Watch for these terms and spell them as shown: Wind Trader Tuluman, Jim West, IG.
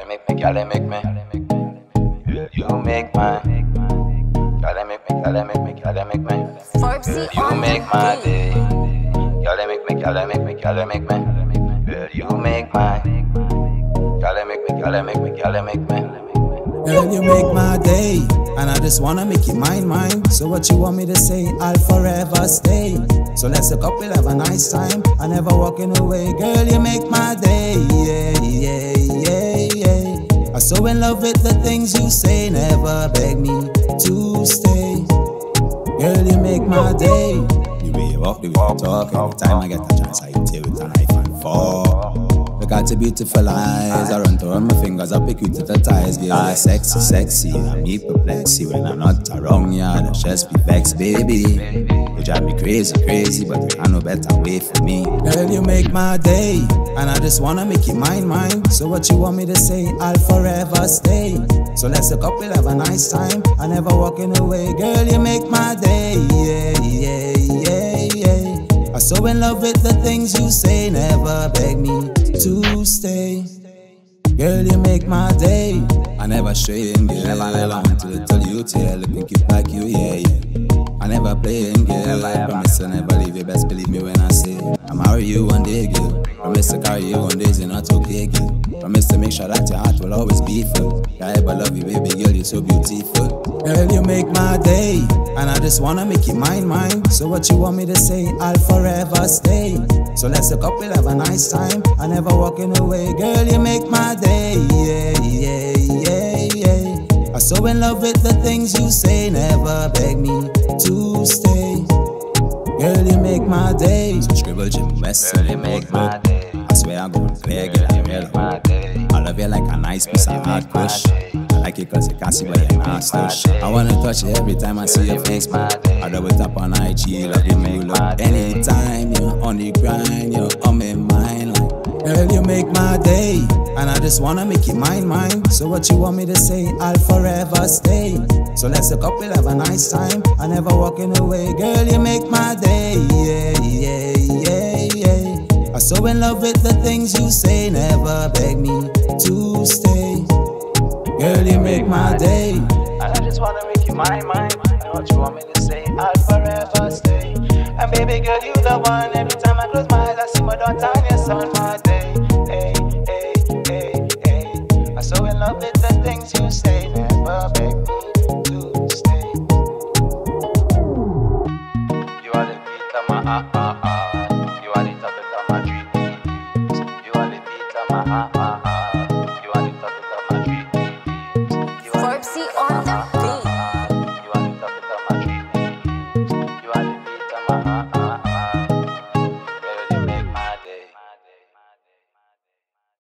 Gotta make, gotta make me. You make mine. Gotta make me, gotta make me, gotta make me. You make my day. Gotta make me, gotta make me, gotta make me. You make mine. Gotta make me, gotta make me, gotta make me. Girl, you make my day. And I just wanna make you mine. So what you want me to say, I'll forever stay. So let's hook up, we'll have a nice time. I'm never walking away. Girl, you make my day. Yeah, yeah, yeah, yeah. I'm so in love with the things you say. Never beg me to stay. Girl, you make my day. The way you walk, the way you talk. Every time I get a chance, I tear with a knife and fall. Look at your beautiful eyes. I run to run my fingers, I pick you to the ties. Girl, you're sexy, sexy, and me perplexy. When I'm not around you, I just be vexed, baby. You drive me crazy, crazy, but there ain't no better way for me. Girl, you make my day. And I just wanna make you mine. So what you want me to say, I'll forever stay. So let's hook up, we'll have a nice time. I'm never walking away. Girl, you make my day. Yeah, yeah, yeah, yeah. I'm so in love with the things you say. Never beg me to stay. Girl, you make my day. I never stray in, girl. I never want to tell you till looking cute like you, yeah, yeah. I never play in, girl. I promise I never leave you. Best believe me when I say I'll marry you one day, girl. Promise to carry you on days you're not okay, girl. Promise to make sure that your heart will always be full. I ever love you, baby girl. You're so beautiful. Girl, you make my day. And I just wanna make you mine. So what you want me to say, I'll forever stay. So let's hook up, we'll have a nice time. I'm never walking away. Girl, you make my day. Yeah, yeah, yeah, yeah. I'm so in love with the things you say. Never beg me to stay. Girl, you make my day. So scribble Jim West. Girl, you make my day. I swear I'm gonna play, girl, you make my day. I love you like a nice piece of hard push. I like it cause you can't see where you're not stush. I wanna touch you every time I see your face. I double tap on IG, love you, you look. Anytime you're on the grind, you're on my mind like. Girl, you make my day. And I just wanna make you mine. So what you want me to say, I'll forever stay. So let's hook up, we'll have a nice time. I'm never walking away. Girl, you make my day. Yeah, yeah, yeah, yeah. I'm so in love with the things you say. Never beg me to stay. Girl, you make my day. And I just wanna make you mine. I know what you want me to say, I'll forever stay. And baby girl, you the one. Every time I close my eyes, I see my daughter and your son, my day.